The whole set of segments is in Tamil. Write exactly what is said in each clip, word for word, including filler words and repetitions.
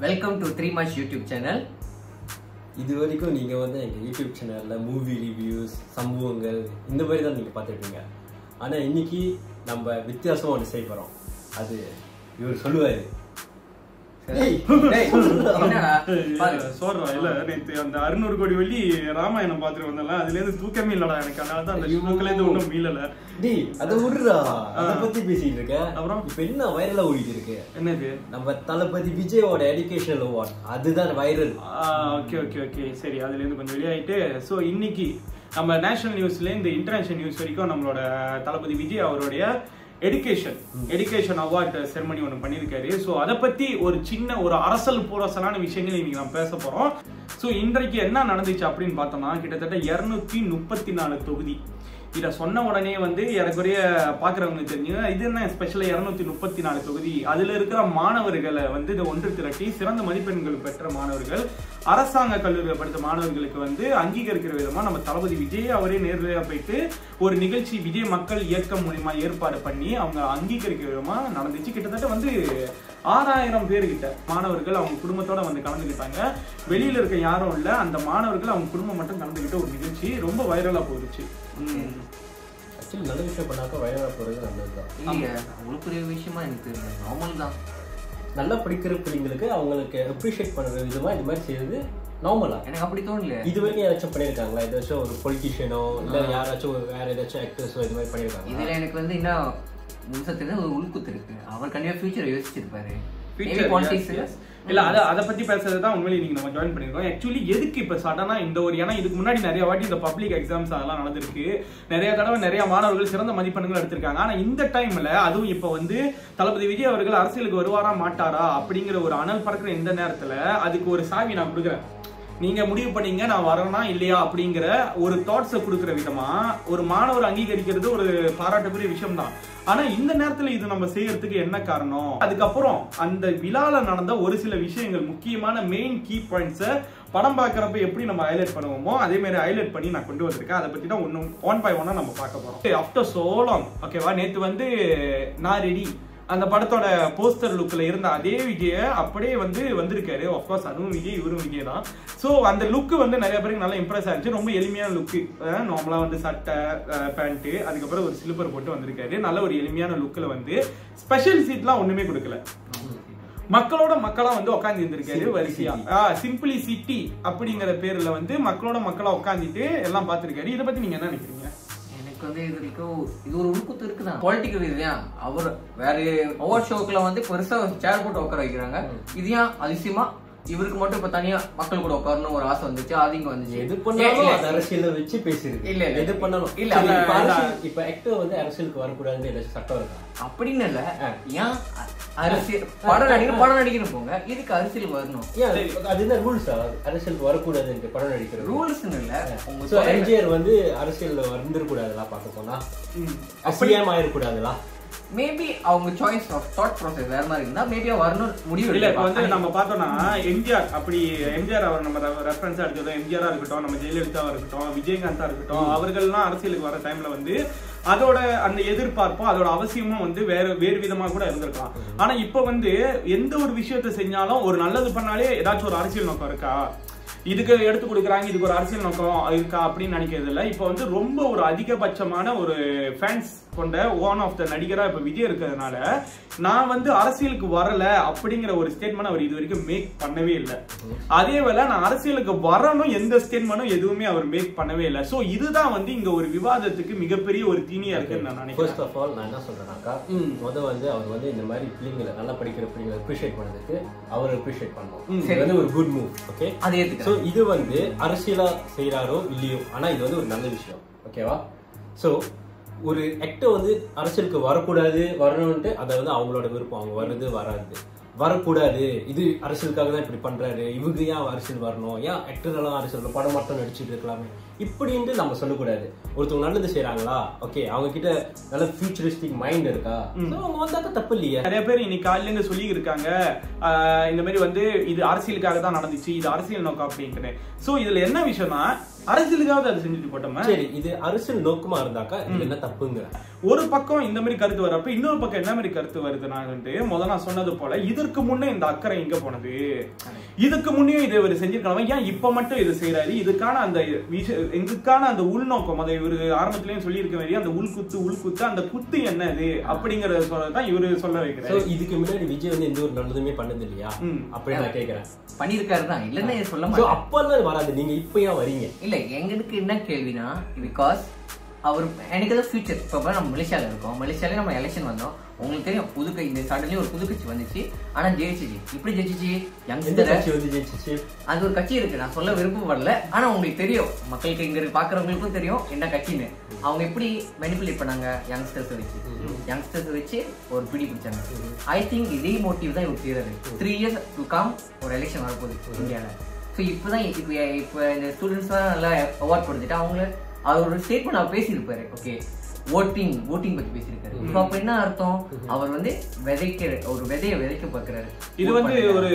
Welcome to three much YouTube channel. This is YouTube channel, movie reviews, sambhuvangal, indha mari dhaan neenga paathirupeenga. Ana innikku namba vithiyasama one sey porom. Adu ivar solluvaaru. Hey, hey, enna paaru sorra illa neethu andha six hundred kodi velli Ramayanam paathir vandala adilende thookame illada enakku adala dhaan andha thookale edhu onnum meelala. Dei adha urra adha pathi pesitirukka. Appo enna viral ah odirukku? Enna idu namba Thalapathy Vijay oda educational award adhu dhaan viral. Okay okay okay seri adilende konja veliya aite so inniki நம்ம நேஷனல் நியூஸ்ல இந்த இன்டர்நேஷனல் நியூஸ் வரைக்கும் நம்மளோட தளபதி விஜய் அவருடைய எடுகேஷன் எடுகேஷன் அவார்ட் செரமனி ஒன்று பண்ணியிருக்காரு. ஸோ அதை பற்றி ஒரு சின்ன ஒரு அரசல் புரசலான விஷயங்கள் இன்னைக்கு நம்ம பேச போகிறோம். ஸோ இன்றைக்கு என்ன நடந்துச்சு அப்படின்னு பார்த்தோம்னா கிட்டத்தட்ட இரநூத்தி முப்பத்தி நாலு தொகுதி இதை சொன்ன உடனே வந்து எனக்குரிய பார்க்குறவங்களுக்கு தெரிஞ்சுங்க இது என்ன ஸ்பெஷலாக இரநூத்தி முப்பத்தி நாலு தொகுதி அதில் இருக்கிற மாணவர்களை வந்து இதை ஒன்று திரட்டி சிறந்த மதிப்பெண்கள் பெற்ற மாணவர்கள் அரசாங்க கல்லூரியில் படித்த மாணவர்களுக்கு வந்து அங்கீகரிக்கிற விதமாக நம்ம தளபதி விஜய் அவரே நேரடியாக போயிட்டு ஒரு நிகழ்ச்சி விஜய் மக்கள் இயக்கம் மூலிமா ஏற்பாடு பண்ணி அவங்க அங்கீகரிக்கிற விதமாக நடந்துச்சு. கிட்டத்தட்ட வந்து ஆறாயிரம் பேர்கிட்ட மாணவர்கள் அவங்க குடும்பத்தோடு வந்து கலந்துக்கிட்டாங்க. வெளியில் இருக்க யாரும் இல்லை, அந்த மாணவர்கள் அவங்க குடும்பம் மட்டும் கலந்துக்கிட்ட ஒரு நிகழ்ச்சி ரொம்ப வைரலாக போயிடுச்சு. ஆக்சுவலி நல்ல விஷயம் பண்ணாக்க வைரலாக போகிறது நல்லது தான். இல்லைங்க அவ்வளோ பெரிய விஷயமா எனக்கு தெரியல, நார்மல் தான். நல்லா படிக்கிற பிள்ளைங்களுக்கு அவங்களுக்கு அப்ரிஷியேட் பண்ணுற விதமாக இந்த மாதிரி செய்யறது நார்மலாக எனக்கு அப்படி தோணல. இது வரைக்கும் யாராச்சும் பண்ணியிருக்காங்களா ஏதாச்சும் ஒரு பொலிட்டிஷியனோ இல்லை யாராச்சும் ஒரு வேறு ஏதாச்சும் ஆக்டர்ஸோ இது மாதிரி பண்ணியிருக்காங்க? இதில் எனக்கு வந்து இன்னும் முன்சத்துக்கு ஒரு உள்குத்து இருக்கு. அவர் கண்டிப்பாக ஃபியூச்சர் யோசிச்சிருப்பாரு. இல்ல அத அதை பத்தி பேசுறதுதான் உண்மையிலே நீங்க நம்ம ஜாயின் பண்ணிருக்கோம். ஆக்சுவலி எதுக்கு இப்ப சடனா இந்த ஒரு ஏன்னா இதுக்கு முன்னாடி நிறைய வாட்டி இந்த பப்ளிக் எக்ஸாம்ஸ் அதெல்லாம் நடந்திருக்கு, நிறைய தடவை நிறைய மாணவர்கள் சிறந்த மதிப்பெண்கள் எடுத்திருக்காங்க. ஆனா இந்த டைம்ல அதுவும் இப்ப வந்து தளபதி விஜய் அவர்கள் அரசியலுக்கு வருவாரா மாட்டாரா அப்படிங்கிற ஒரு அனல் பறக்கிற இந்த நேரத்துல அதுக்கு ஒரு சாவி நான் கொடுக்குறேன். நீங்க முடிவு பண்ணீங்க நான் வரேனா இல்லையா அப்படிங்கிற ஒரு தாட்ஸை கொடுக்குற விதமா ஒரு மாணவர் அங்கீகரிக்கிறது ஒரு பாராட்டுக்குரிய விஷயம் தான். ஆனா இந்த நேரத்துல இது நம்ம செய்யறதுக்கு என்ன காரணம்? அதுக்கப்புறம் அந்த விழால நடந்த ஒரு சில விஷயங்கள் முக்கியமான மெயின் கீ பாயிண்ட்ஸை படம் பார்க்குறப்ப எப்படி நம்ம ஹைலைட் பண்ணுவோமோ அதே மாதிரி ஹைலைட் பண்ணி நான் கொண்டு வந்திருக்கேன். அதை பற்றி தான் ஒன்று ஒன் பை ஒன்னா நம்ம பார்க்க போறோம். ஆஃப்டர் சோ லாங் ஓகேவா நேற்று வந்து நான் ரெடி அந்த படத்தோட போஸ்டர் லுக்கில் இருந்த அதே விஜய அப்படியே வந்து வந்திருக்காரு. அஃப்கோர்ஸ் அதுவும் விஜய் இவரும் விஜய் தான். ஸோ அந்த லுக்கு வந்து நிறைய பேருக்கு நல்லா இம்ப்ரெஸ் ஆகிடுச்சு. ரொம்ப எளிமையான லுக்கு, நார்மலாக வந்து சட்டை பேண்ட்டு அதுக்கப்புறம் ஒரு ஸ்லிப்பர் போட்டு வந்திருக்காரு. நல்ல ஒரு எளிமையான லுக்கில் வந்து ஸ்பெஷல் சீட்லாம் ஒன்றுமே கொடுக்கல, மக்களோட மக்களாக வந்து உட்காந்து இருந்திருக்காரு வரிசையாக. சிம்பிளி சிட்டி அப்படிங்கிற பேரில் வந்து மக்களோட மக்களாக உட்காந்துட்டு எல்லாம் பார்த்துருக்காரு. இதை பற்றி நீங்கள் என்ன நினைக்கிறீங்க? வந்து இது வரைக்கும் இது ஒரு உள்குத்து இருக்குதான், பொலிட்டிக்கல் இதுதான். அவர் வேற ஒவ்வொரு ஷோக்குல வந்து பெருசா சேர் போட்டு உட்கார வைக்கிறாங்க, இதையா அதிசயமா இவருக்கு மட்டும் இப்ப தனியா மக்கள் கூட உட்காரணும் ஒரு ஆசை வந்துச்சு. அது இங்க வந்துச்சு எது பண்ணாலும் அரசியல வச்சு பேசிருக்கு. இல்ல இல்ல எது பண்ணாலும் இல்ல இப்ப ஆக்டர் வந்து அரசியலுக்கு வரக்கூடாதுன்னு ஏதாச்சும் சட்டம் இருக்கா அப்படின்னு? இல்ல ஏன் அரசியல் படம் நடிக்கணும் படம் நடிக்கணும் போங்க, இதுக்கு அரசியல் வரணும் அதுதான் ரூல்ஸ். அரசியலுக்கு வரக்கூடாது படம் நடிக்கிற ரூல்ஸ் இல்ல. எம்ஜிஆர் வந்து அரசியல் வந்துடக்கூடாதுல பாக்க போனா அசியம் ஆயிடக்கூடாதுல. மேபி அவங்க சாய்ஸ் ஆஃப் தாட் ப்ராசஸ் வேற மாதிரி இருந்தா மேபி வரணும் முடியும். இல்லை இப்போ வந்து நம்ம பார்த்தோம்னா எம்ஜிஆர் அப்படி எம்ஜிஆர் அவர் நம்ம ரெஃபரன்ஸாக எடுத்துக்கிட்டோம். எம்ஜிஆராக இருக்கட்டும், நம்ம ஜெயலலிதாவாக இருக்கட்டும், விஜயகாந்தாக இருக்கட்டும், அவர்கள்லாம் அரசியலுக்கு வர டைமில் வந்து அதோட அந்த எதிர்பார்ப்பும் அதோட அவசியமும் வந்து வேற வேறு விதமாக கூட இருந்திருக்கலாம். ஆனால் இப்போ வந்து எந்த ஒரு விஷயத்தை செஞ்சாலும் ஒரு நல்லது பண்ணாலே ஏதாச்சும் ஒரு அரசியல் நோக்கம் இருக்கா, இதுக்கு எடுத்து கொடுக்குறாங்க இதுக்கு ஒரு அரசியல் நோக்கம் இருக்கா அப்படின்னு நினைக்கிறது இல்லை. இப்போ வந்து ரொம்ப ஒரு அதிகபட்சமான ஒரு ஃபேன்ஸ் கொண்ட ஒன் ஆஃப் த நடிகராக இப்போ விஜய் இருக்கிறதுனால நான் வந்து அரசியலுக்கு வரல அப்படிங்கிற ஒரு ஸ்டேட்மெண்ட் அவர் இது வரைக்கும் மேக் பண்ணவே இல்லை. அதே வேளை நான் அரசியலுக்கு வரணும் எந்த ஸ்டேட்மெண்ட்டும் எதுவுமே அவர் மேக் பண்ணவே இல்லை. ஸோ இதுதான் வந்து இங்கே ஒரு விவாதத்துக்கு மிகப்பெரிய ஒரு தீனியா இருக்குன்னு நான் நினைக்கிறேன். ஃபர்ஸ்ட் ஆஃப் ஆல் நான் என்ன சொல்றேன்னாக்கா முதல் வந்து அவர் வந்து இந்த மாதிரி பிள்ளைங்களை நல்லா படிக்கிற பிள்ளைங்களை அப்ரிஷியேட் பண்ணதுக்கு அவர் அப்ரிஷியேட் பண்ணுவோம் ஒரு குட் மூவ். ஓகே அதே இது வந்து அரசியலா செய்யறாரோ இல்லையோ ஆனா இது வந்து ஒரு நல்ல விஷயம் ஓகேவா. சோ ஒரு ஆக்டர் வந்து அரசியலுக்கு வரக்கூடாது வரணும்ட்டு அதை வந்து அவங்களோட விருப்பம், அவங்க வருது வராது வரக்கூடாது இது அரசியலுக்காக தான் இப்படி பண்றாரு, இவங்க ஏன் அரசியல் வரணும், ஏன் ஆக்டர் எல்லாம் அரசியல் படம் மட்டும் நடிச்சுட்டு இருக்கலாமே இப்படின்ட்டு நம்ம சொல்லக்கூடாது. ஒருத்தவங்க நல்லது செய்யறாங்களா ஓகே அவங்க கிட்ட நல்ல ஃபியூச்சரிஸ்டிக் மைண்ட் இருக்கா அவங்க வந்தாக்க தப்பு இல்லையா. நிறைய பேர் இன்னைக்கு காலையில சொல்லி இருக்காங்க இந்த மாதிரி வந்து இது அரசியலுக்காக தான் நடந்துச்சு, இது அரசியல் நோக்கம் அப்படின்ட்டு. ஸோ இதுல என்ன விஷயம்னா அரசியலுக்காவது அது செஞ்சுட்டு போட்டோமா? சரி, இது அரசியல் நோக்கமா இருந்தாக்கா இது என்ன தப்புங்க? ஒரு பக்கம் இந்த மாதிரி கருத்து வரப்ப இன்னொரு பக்கம் என்ன மாதிரி கருத்து வருதுனான்ட்டு முதல்ல நான் சொன்னது போல இதற்கு முன்னே இந்த அக்கறை எங்க போனது? இதுக்கு முன்னே இதை இவர் செஞ்சிருக்கலாம், ஏன் இப்ப மட்டும் இதை செய்யறாரு? இதுக்கான அந்த இதுக்கான அந்த உள்நோக்கம் அதை இவரு ஆரம்பத்திலயும் சொல்லியிருக்க மாதிரி அந்த உள்குத்து உள்குத்து அந்த குத்து என்னது அப்படிங்கறத சொல்லதான் இவரு சொல்ல வைக்கிறாரு. இதுக்கு முன்னாடி விஜய் வந்து எந்த ஒரு நல்லதுமே பண்ணது இல்லையா? அப்படி நான் கேட்கிறேன். பண்ணிருக்காரு தான், இல்லன்னு சொல்ல மாட்டேன். அப்பதான் வராது, நீங்க இப்ப ஏன் வரீங்க? எங்களுக்கு என்ன கேள்வினா, பிகாஸ் அவர் எனக்கு ஏதாவது ஃபியூச்சர் இப்போ நம்ம மலேசியாவில் இருக்கோம், மலேசியாவிலே நம்ம எலெக்ஷன் வந்தோம், உங்களுக்கு தெரியும் புது இந்த சடன்லி ஒரு புது கட்சி வந்துச்சு, ஆனால் ஜெயிச்சிச்சு. இப்படி ஜெயிச்சிச்சு ஜெயிச்சிச்சு அந்த ஒரு கட்சி இருக்கு, நான் சொல்ல விருப்பப்படல, ஆனால் உங்களுக்கு தெரியும், மக்களுக்கு இங்கே பார்க்குறவங்களுக்கும் தெரியும் என்ன கட்சின்னு. அவங்க எப்படி மெனிபுலேட் பண்ணாங்க, யங்ஸ்டர்ஸை வச்சு யங்ஸ்டர்ஸை வச்சு ஒரு பிடி பிடிச்சாங்க. ஐ திங்க் இதே மோட்டிவ் தான் இவர் செய்யறாரு. த்ரீ இயர்ஸ் டு கம் ஒரு எலெக்ஷன் வரப்போகுது இந்தியாவில். ஸோ இப்போ தான் இப்போ இப்போ இந்த ஸ்டூடெண்ட்ஸ்லாம் நல்லா அவார்ட் கொடுத்துட்டு அவங்க அவரோட ஸ்டேட்மெண்ட் அவர் பேசியிருப்பாரு. ஓகே, ஓட்டிங் ஓட்டிங் பற்றி பேசியிருக்காரு. இப்போ அப்போ என்ன அர்த்தம், அவர் வந்து விதைக்கிற ஒரு விதையை விதைக்க பார்க்குறாரு. இது வந்து ஒரு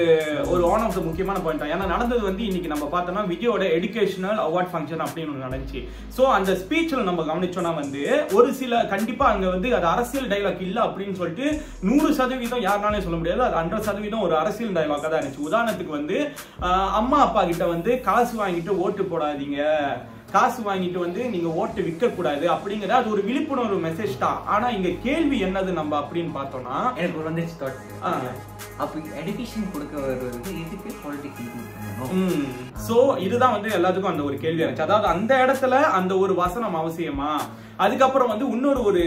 ஒரு ஒன் ஆஃப் த முக்கியமான பாயிண்ட். ஏன்னா நடந்தது வந்து இன்னைக்கு நம்ம பார்த்தோம்னா விஜயோட எடுக்கேஷனல் அவார்ட் ஃபங்க்ஷன் அப்படின்னு ஒன்று நடந்துச்சு. ஸோ அந்த ஸ்பீச்சில் நம்ம கவனிச்சோன்னா வந்து ஒரு சில கண்டிப்பாக அங்கே வந்து அது அரசியல் டைலாக் இல்லை அப்படின்னு சொல்லிட்டு நூறு சதவீதம் யாருனாலே சொல்ல முடியாது, அது ஹண்ட்ரட் சதவீதம் ஒரு அரசியல் டைலாக்காக தான் இருந்துச்சு. உதாரணத்துக்கு வந்து அம்மா அப்பா கிட்ட வந்து காசு வாங்கிட்டு ஓட்டு போடாதீங்க, காசு வாங்கிட்டு வந்து நீங்க ஓட்டு விற்க கூடாது அப்படிங்கிற அது ஒரு விழிப்புணர்வு மெசேஜ் தான். ஆனா இங்க கேள்வி என்னது நம்ம அப்படின்னு பார்த்தோம்னா, எனக்கு ஒரு வந்து அப்போ எடுகேஷன் கொடுக்கறது இதுக்கு பாலிடிக்ஸ். ஸோ இதுதான் வந்து எல்லாத்துக்கும் அந்த ஒரு கேள்வி இருந்துச்சு. அதாவது அந்த இடத்துல அந்த ஒரு வசனம் அவசியமா? அதுக்கப்புறம் வந்து இன்னொரு ஒரு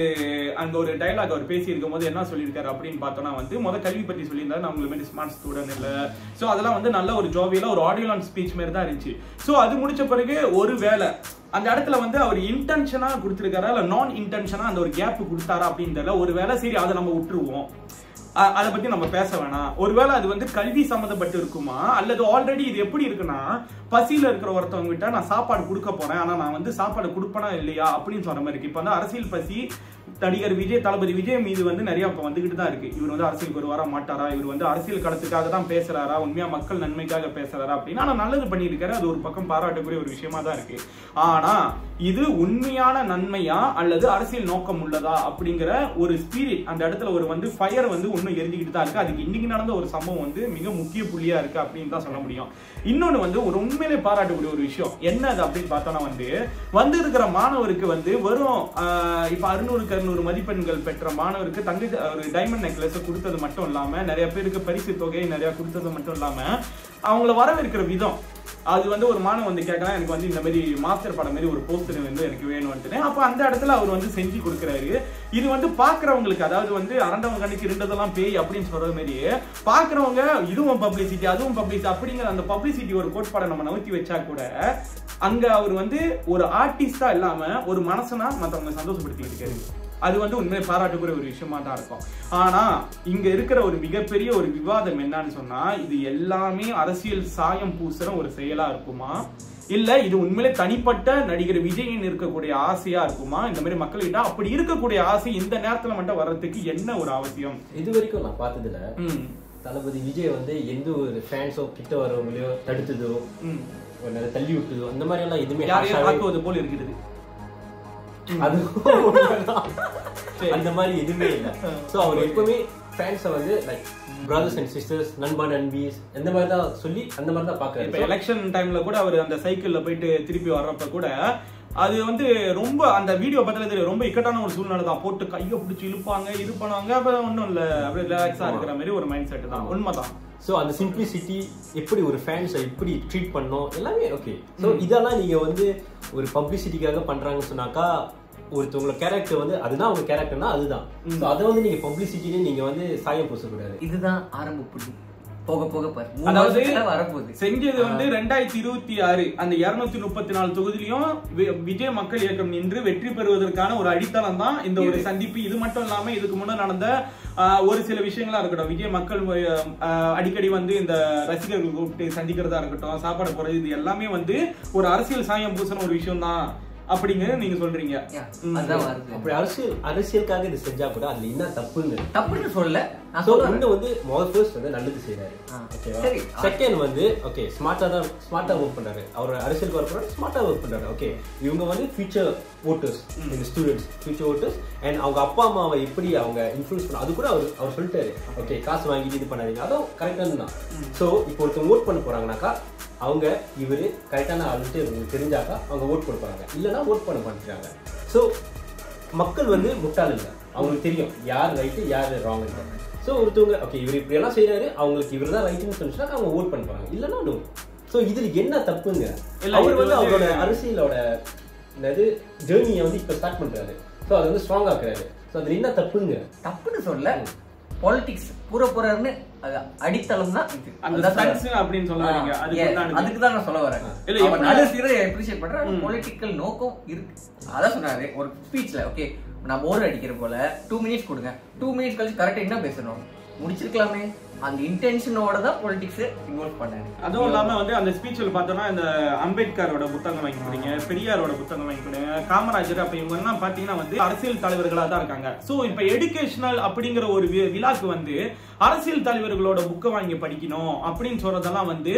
அந்த ஒரு டைலாக் அவர் பேசி இருக்கும் போது என்ன சொல்லியிருக்காரு அப்படின்னு பார்த்தோம்னா வந்து முதல் கல்வி பற்றி சொல்லியிருந்தாரு, நான் உங்களுக்கு ஸ்மார்ட் ஸ்டூடெண்ட் இல்லை. ஸோ அதெல்லாம் வந்து நல்ல ஒரு ஜோவியில் ஒரு ஆடியோ லான்ச் ஸ்பீச் மாதிரி தான் இருந்துச்சு. ஸோ அது முடிச்ச பிறகு ஒரு வேலை அந்த இடத்துல வந்து அவர் இன்டென்ஷனாக கொடுத்துருக்காரா இல்லை நான் இன்டென்ஷனாக அந்த ஒரு கேப் கொடுத்தாரா அப்படின்றத ஒரு வேலை. சரி, அதை நம்ம விட்டுருவோம், அதை பத்தி நம்ம பேச வேணாம். ஒருவேளை அது வந்து கல்வி சம்மந்தப்பட்டு இருக்குமா, அல்லது ஆல்ரெடி இது எப்படி இருக்குன்னா பசியில இருக்கிற ஒருத்தவங்க கிட்ட நான் சாப்பாடு கொடுக்க போறேன், ஆனா நான் வந்து சாப்பாடு கொடுப்பேனா இல்லையா அப்படின்னு சொல்ற மாதிரி இருக்கு. இப்ப வந்து அரசியல் பசி நடிகர் விஜய் தளபதி விஜய் மீது வந்து நிறைய இப்ப வந்துகிட்டு தான் இருக்கு. இவர் வந்து அரசியலுக்கு வருவாரா மாட்டாரா, இவர் வந்து அரசியல் களத்துக்காக தான் பேசுறாரா, உண்மையா மக்கள் நன்மைக்காக பேசுறாரா அப்படின்னா ஆனா நல்லது பண்ணியிருக்காரு, அது ஒரு பக்கம் பாராட்டக்கூடிய ஒரு விஷயமா தான் இருக்கு. ஆனா இது உண்மையான நன்மையா அல்லது அரசியல் நோக்கம் உள்ளதா அப்படிங்கிற ஒரு ஸ்பிரிட் அந்த இடத்துல ஒரு வந்து ஃபயர் வந்து இன்னும் எரிஞ்சுக்கிட்டு தான் இருக்கு. அதுக்கு இன்னைக்கு நடந்த ஒரு சம்பவம் வந்து மிக முக்கிய புள்ளியா இருக்கு அப்படின்னு தான் சொல்ல முடியும். இன்னொன்னு வந்து ஒரு உண்மையிலே பாராட்டக்கூடிய ஒரு விஷயம் என்னது அப்படின்னு பார்த்தோம்னா வந்து வந்து இருக்கிற மாணவருக்கு வந்து வெறும் இப்ப அறுநூறுக்கு அறுநூறு மதிப்பெண்கள் பெற்ற மாணவருக்கு தங்க ஒரு டைமண்ட் நெக்லஸ் கொடுத்தது மட்டும் இல்லாம நிறைய பேருக்கு பரிசு தொகையை நிறைய கொடுத்தது மட்டும் இல்லாம அவங்கள வரவேற்கிற விதம். அது வந்து ஒரு மாணவன் வந்து கேட்கலாம், எனக்கு வந்து இந்த மாதிரி மாஸ்டர் படம் மாதிரி ஒரு போஸ்டர் வந்து எனக்கு வேணும்னு. அப்போ அந்த இடத்துல அவர் வந்து செஞ்சு கொடுக்குறாரு. இது வந்து பார்க்குறவங்களுக்கு, அதாவது வந்து அரண்டவங்க கண்ணுக்கு இருந்ததெல்லாம் பேய் அப்படின்னு சொல்கிற மாதிரி பார்க்குறவங்க இதுவும் பப்ளிசிட்டி அதுவும் பப்ளிசிட்டி அப்படிங்கிற அந்த பப்ளிசிட்டி ஒரு கோட்பாடை நம்ம நகர்த்தி வச்சா கூட அங்கே அவர் வந்து ஒரு ஆர்டிஸ்டாக இல்லாமல் ஒரு மனசனா மற்றவங்க சந்தோஷப்படுத்திக்கிட்டு இருக்காரு. அது வந்து உண்மையை பாராட்டக்கூடிய ஒரு விஷயமா தான் இருக்கும். ஆனா இங்க இருக்கிற ஒரு மிகப்பெரிய ஒரு விவாதம் என்னன்னு சொன்னா, இது எல்லாமே அரசியல் சாயம் பூசுற ஒரு செயலா இருக்குமா, இல்ல இது உண்மையிலே தனிப்பட்ட நடிகர் விஜயின் இருக்கக்கூடிய ஆசையா இருக்குமா? இந்த மாதிரி மக்கள்கிட்ட அப்படி இருக்கக்கூடிய ஆசை இந்த நேரத்துல மட்டும் வர்றதுக்கு என்ன ஒரு அவசியம்? இது வரைக்கும் நான் பார்த்ததுல தளபதி விஜய் வந்து எந்த ஒரு ஃபேன்ஸோ கிட்ட வரவங்களையோ தடுத்ததோ தள்ளி விட்டதோ அந்த மாதிரி எல்லாம் எதுவுமே ஆக்குவது போல இருக்கிறது. அந்த மாதிரி எதுவுமே இல்லை. ஸோ அவர் எப்பவுமே ஃபேன்ஸை வந்து லைக் பிரதர்ஸ் அண்ட் சிஸ்டர்ஸ், நண்பா நண்பீஸ், அந்த மாதிரி தான் சொல்லி அந்த மாதிரி தான் பார்க்குறாரு. இப்போ எலெக்ஷன் டைம்ல கூட அவர் அந்த சைக்கிளில் போயிட்டு திருப்பி வர்றப்ப கூட அது வந்து ரொம்ப அந்த வீடியோ பத்தில தெரியும், ரொம்ப இக்கட்டான ஒரு சூழ்நிலை தான். போட்டு கையை பிடிச்சி இழுப்பாங்க இது பண்ணுவாங்க, அப்புறம் ஒன்றும் இல்லை, அப்படியே ரிலாக்ஸாக இருக்கிற மாதிரி ஒரு மைண்ட் செட் தான். உண்மை தான். ஸோ அந்த சிம்பிளிசிட்டி எப்படி ஒரு ஃபேன்ஸை எப்படி ட்ரீட் பண்ணோம் எல்லாமே ஓகே. ஸோ இதெல்லாம் நீங்கள் வந்து ஒரு பப்ளிசிட்டிக்காக பண்ணுறாங்கன்னு சொன்னாக்கா ஒருத்தவங்களோட கேரக்டர் வந்து அதுதான் அவங்க கேரக்டர்னா அதுதான். ஸோ அதை வந்து நீங்கள் பப்ளிசிட்டின்னு நீங்கள் வந்து சாயம் பூசக்கூடாது. இதுதான் ஆரம்ப புள்ளி. போக போக அதாவது வரப்போகுது செஞ்சது வந்து ரெண்டாயிரத்தி இருபத்தி ஆறு அந்த இருநூத்தி முப்பத்தி நாலு தொகுதியிலும் விஜய் மக்கள் இயக்கம் நின்று வெற்றி பெறுவதற்கான ஒரு அடித்தளம் தான் இந்த ஒரு சந்திப்பு. இது மட்டும் இல்லாம இதுக்கு முன்னே நடந்த ஒரு சில விஷயங்களா இருக்கட்டும், விஜய் மக்கள் அடிக்கடி வந்து இந்த ரசிகர்கள் கூப்பிட்டு சந்திக்கிறதா இருக்கட்டும், சாப்பாடு போறது, இது எல்லாமே வந்து ஒரு அரசியல் சாயம் பூசின ஒரு விஷயம் தான். அப்படிங்க நீங்க சொல்றீங்க. அதான் அப்படி அரசியல் அரசியலுக்காக இது செஞ்சா கூட அதுல என்ன தப்புங்க? தப்புன்னு சொல்லல. சோ வந்து வந்து மோர்பஸ் வந்து நல்லது செய்றாரு. ஓகேவா? சரி. செகண்ட் வந்து ஓகே ஸ்மார்ட்டா தான் ஸ்மார்ட்டா வர்க் பண்றாரு. அவர் அரசியல் வரப்புற ஸ்மார்ட்டா வர்க் பண்றாரு. ஓகே. இவங்க வந்து ஃபியூச்சர் ஓட்டர்ஸ், இந்த ஸ்டூடண்ட்ஸ், ஃபியூச்சர் ஓட்டர்ஸ் and அவங்க அப்பா அம்மாவை எப்படி அவங்க இன்ஃப்ளூயன்ஸ் பண்ண அது கூட அவர் அவர் சொல்லிட்டாரு. ஓகே காசு வாங்கிட்டு இது பண்ணாதீங்க. அது கரெக்ட்டா தான். சோ இப்போ ஒருத்தன் ஓட் பண்ண போறாங்கனாக்கா அவங்க இவர் கரெக்டான ஆளுட்டு இவங்களுக்கு தெரிஞ்சாக்கா அவங்க ஓட் கொடுப்பாங்க, இல்லைனா ஓட் பண்ண மாட்டேங்கிறாங்க. ஸோ மக்கள் வந்து முட்டாள் இல்லை, அவங்களுக்கு தெரியும் யார் ரைட்டு யார் ராங்குன்னு. ஸோ ஒருத்தவங்க ஓகே இவர் இப்படியெல்லாம் செய்கிறாரு, அவங்களுக்கு இவர் தான் ரைட்டுன்னு சொன்னிச்சுனாக்கா அவங்க ஓட் பண்ணுவாங்க, இல்லைனா நோ. ஸோ இதில் என்ன தப்புங்க? அவர் வந்து அவரோட அரசியலோட என்னது ஜேர்னியை வந்து இப்போ ஸ்டார்ட் பண்ணுறாரு. ஸோ அது வந்து ஸ்ட்ராங் ஆக்குறாரு. ஸோ அதில் என்ன தப்புங்க? தப்புன்னு சொல்லல, பாலிடிக்ஸ் பூரா போறாருன்னு அடித்தளம் தான் அதுக்கு தான் நான் சொல்ல வரேன். அப்ரிஷியேட் பண்றேன், பொலிட்டிக்கல் நோக்கம் இருக்கு. அதான் சொன்னாரு ஒரு ஸ்பீச்ல, ஓகே நான் போர் அடிக்கிற போல டூ மினிட்ஸ் கொடுங்க, டூ மினிட்ஸ் கழிச்சு கரெக்டா என்ன பேசணும் முடிச்சிருக்கலாமே. அந்த இன்டென்ஷனோட தான் பொலிட்டிக்ஸ் இன்வால்வ் பண்ணாரு. அதுவும் இல்லாம வந்து அந்த ஸ்பீச்சில் பார்த்தோம்னா இந்த அம்பேத்கரோட புத்தகம் வாங்கி கொடுங்க, பெரியாரோட புத்தகம் வாங்கி கொடுங்க, காமராஜர், அப்ப இவங்கன்னா பாத்தீங்கன்னா வந்து அரசியல் தலைவர்களா தான் இருக்காங்க. சோ இப்ப எஜுகேஷனல் அப்படிங்கிற ஒரு விழாக்கு வந்து அரசியல் தலைவர்களோட புக்கை வாங்கி படிக்கணும் அப்படின்னு சொல்றதெல்லாம் வந்து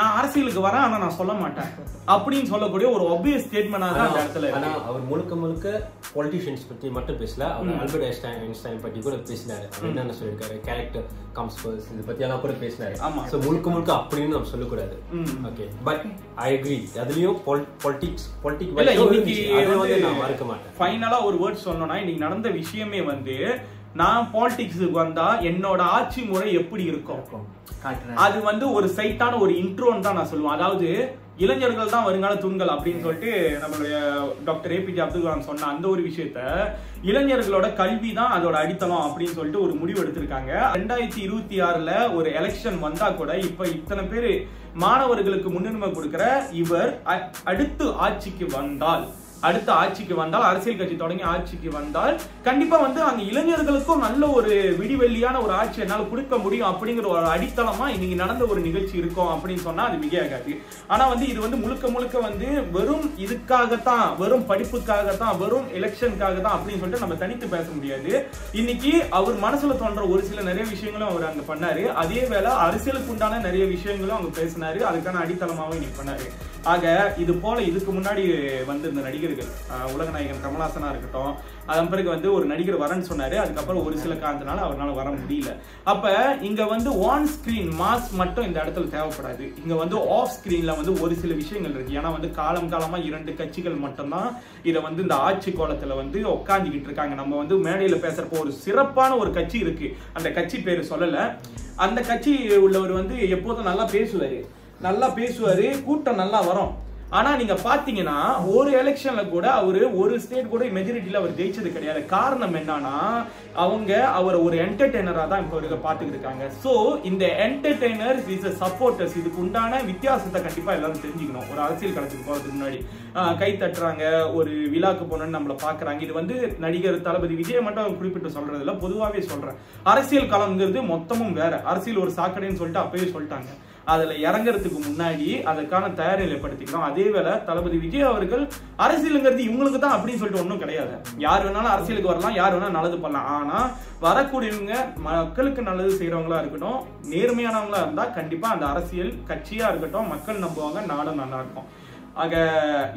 நான் அரசியலுக்கு வரேன் ஆனா நான் சொல்ல மாட்டேன் அப்படின்னு சொல்லக்கூடிய ஒரு ஆப்வியஸ் ஸ்டேட்மெண்டா தான் அந்த இடத்துல. ஆனா அவர் முழுக்க முழுக்க பொலிட்டிஷியன்ஸ் பத்தி மட்டும் பேசல, அவர் ஆல்பர்ட் ஐன்ஸ்டைன் பத்தி கூட பேசினாரு. என்னென்ன சொல்லியிருக்காரு, கேரக்டர் கம்ஸ் ஃபர்ஸ்ட், இது பத்தி எல்லாம் கூட பேசினாரு. ஆமா. ஸோ முழுக்க முழுக்க அப்படின்னு நம்ம சொல்லக்கூடாது. ஓகே, பட் ஐ அக்ரி அதுலயும் பொலிட்டிக்ஸ் பொலிட்டிக்ஸ் நான் மறுக்க மாட்டேன். ஃபைனலா ஒரு வேர்ட் சொன்னோம்னா இன்னைக்கு நடந்த விஷயமே வந்து நான் பாலிடிக்ஸுக்கு வந்தா என்னோட ஆட்சி முறை எப்படி இருக்கும், அது வந்து ஒரு சைட்டான ஒரு இன்ட்ரோன்னு தான் நான் சொல்லுவேன். அதாவது இளைஞர்கள் தான் வருங்கால தூண்கள் அப்படின்னு சொல்லிட்டு நம்மளுடைய டாக்டர் ஏபிஜே அப்துல் கலாம் சொன்ன அந்த ஒரு விஷயத்த இளைஞர்களோட கல்வி தான் அதோட அடித்தளம் அப்படின்னு சொல்லிட்டு ஒரு முடிவு எடுத்திருக்காங்க. ரெண்டாயிரத்தி இருபத்தி ஆறுல ஒரு எலெக்ஷன் வந்தா கூட இப்ப இத்தனை பேர் மாணவர்களுக்கு முன்னுரிமை கொடுக்கிற இவர் அடுத்து ஆட்சிக்கு வந்தால் அடுத்த ஆட்சிக்கு வந்தால் அரசியல் கட்சி தொடங்கி ஆட்சிக்கு வந்தால் கண்டிப்பா வந்து அந்த இளைஞர்களுக்கும் நல்ல ஒரு விடிவெள்ளியான ஒரு ஆட்சி என்னால் கொடுக்க முடியும் அப்படிங்கிற ஒரு அடித்தளமா இன்னைக்கு நடந்த ஒரு நிகழ்ச்சி இருக்கும் அப்படின்னு சொன்னா அது மிக ஆகாது. ஆனா வந்து இது வந்து முழுக்க முழுக்க வந்து வெறும் இதுக்காகத்தான், வெறும் படிப்புக்காகத்தான், வெறும் எலெக்ஷனுக்காக தான் அப்படின்னு சொல்லிட்டு நம்ம தனித்து பேச முடியாது. இன்னைக்கு அவர் மனசுல தோன்ற ஒரு சில நிறைய விஷயங்களும் அவர் அங்க பண்ணாரு, அதே வேளை அரசியலுக்கு உண்டான நிறைய விஷயங்களும் அவங்க பேசினாரு, அதுக்கான அடித்தளமாவும் இன்னைக்கு பண்ணாரு. ஆக இது போல இதுக்கு முன்னாடி வந்து இந்த நடிகர் உலகநாயகன் கமலாசனா இருக்கட்டும், அதன் பிறகு வந்து ஒரு நடிகர் வரன்னு சொன்னாரு, அதுக்கப்புறம் ஒரு சில காரணத்தினால அவரால் வர முடியல. அப்ப இங்க வந்து ஆன் ஸ்கிரீன் மாஸ் மட்டும் இந்த இடத்துல தேவைப்படாது, இங்க வந்து ஆஃப் ஸ்கிரீன்ல வந்து ஒரு சில விஷயங்கள் இருக்கு. ஏன்னா வந்து காலம் காலமா இரண்டு கட்சிகள் மட்டும்தான் இதை வந்து இந்த ஆட்சி கோலத்துல வந்து உட்காந்துக்கிட்டு இருக்காங்க. நம்ம வந்து மேடையில பேசுறப்போ ஒரு சிறப்பான ஒரு கட்சி இருக்கு, அந்த கட்சி பேரு சொல்லல, அந்த கட்சி உள்ளவர் வந்து எப்போதும் நல்லா பேசுவாரு, நல்லா பேசுவாரு கூட்டம் நல்லா வரும். ஆனா நீங்க பாத்தீங்கன்னா ஒரு எலெக்ஷன்ல கூட அவரு ஒரு ஸ்டேட் கூட மெஜாரிட்டியில அவர் ஜெயிச்சது கிடையாது. காரணம் என்னன்னா அவங்க அவர் ஒரு என்டர்டெய்னரா தான் இப்ப அவருக்கு பாத்துக்கிட்டு இருக்காங்க. சோ இந்த என்டர்டெய்னர்ஸ் இஸ் அ சப்போர்ட்டர்ஸ், இதுக்கு உண்டான வித்தியாசத்தை கண்டிப்பா எல்லாரும் தெரிஞ்சுக்கணும். ஒரு அரசியல் களத்துக்கு போறதுக்கு முன்னாடி கை தட்டுறாங்க, ஒரு விழாக்கு போனோம்னு நம்மள பாக்குறாங்க. இது வந்து நடிகர் தளபதி விஜய் மட்டும் குறிப்பிட்டு சொல்றது இல்ல, பொதுவாகவே சொல்றேன். அரசியல் களம்ங்கிறது மொத்தமும் வேற, அரசியல் ஒரு சாக்கடைன்னு சொல்லிட்டு அப்பவே சொல்லிட்டாங்க. அதுல இறங்குறதுக்கு முன்னாடி அதற்கான தயாரிப்படுத்திக்கிறோம். அதேவேளை தளபதி விஜய் அவர்கள் அரசியலுங்கிறது இவங்களுக்கு தான் அப்படின்னு சொல்லிட்டு ஒன்றும் கிடையாது. யார் வேணாலும் அரசியலுக்கு வரலாம், யார் வேணாலும் நல்லது பண்ணலாம். ஆனா வரக்கூடியவங்க மக்களுக்கு நல்லது செய்யறவங்களா இருக்கட்டும், நேர்மையானவங்களா இருந்தா கண்டிப்பா அந்த அரசியல் கட்சியா இருக்கட்டும் மக்கள் நம்புவாங்க, நாடும் நல்லா இருக்கும். ஆக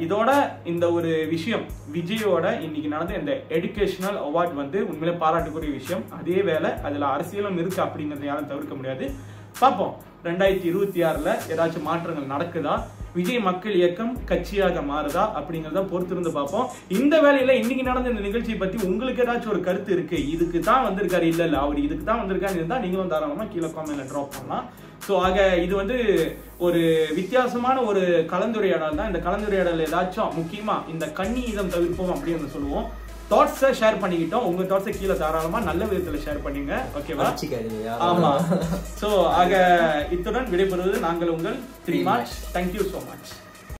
இதோட இந்த ஒரு விஷயம் விஜயோட இன்னைக்கு நடந்த இந்த எஜுகேஷனல் அவார்ட் வந்து உண்மையிலே பாராட்டுக்குரிய விஷயம். அதே வேளை அதுல அரசியலும் இருக்கு அப்படிங்கறத யாரும் தவிர்க்க முடியாது. பார்ப்போம் ரெண்டாயிரத்தி இருபத்தி ஆறுல ஏதாச்சும் மாற்றங்கள் நடக்குதா, விஜய் மக்கள் இயக்கம் கட்சியாக மாறுதா அப்படிங்கிறத பொறுத்திருந்து பார்ப்போம். இந்த வேலையில இன்னைக்கு நடந்த இந்த நிகழ்ச்சியை பத்தி உங்களுக்கு ஏதாச்சும் ஒரு கருத்து இருக்கு, இதுக்கு தான் வந்திருக்காரு, இல்ல இல்ல அவர் இதுக்கு தான் வந்திருக்காரு இருந்தா நீங்களும் தாராளமா கீழே காமெண்ட்ல டிராப் பண்ணலாம். ஸோ ஆக இது வந்து ஒரு வித்தியாசமான ஒரு கலந்துரையாடல் தான். இந்த கலந்துரையாடல் ஏதாச்சும் முக்கியமா இந்த கண்ணீதம் தவிர்ப்போம் அப்படின்னு சொல்லுவோம். தாட்ஸை ஷேர் பண்ணிக்கிட்டோம், உங்க தாட்ஸை கீழே தாராளமா நல்ல விதத்துல ஷேர் பண்ணுங்க. ஓகேவா? ஆமா. சோ ஆக இத்துடன் விடைபெறுவது நாங்கள் உங்கள் த்ரீ மச். Thank you so much.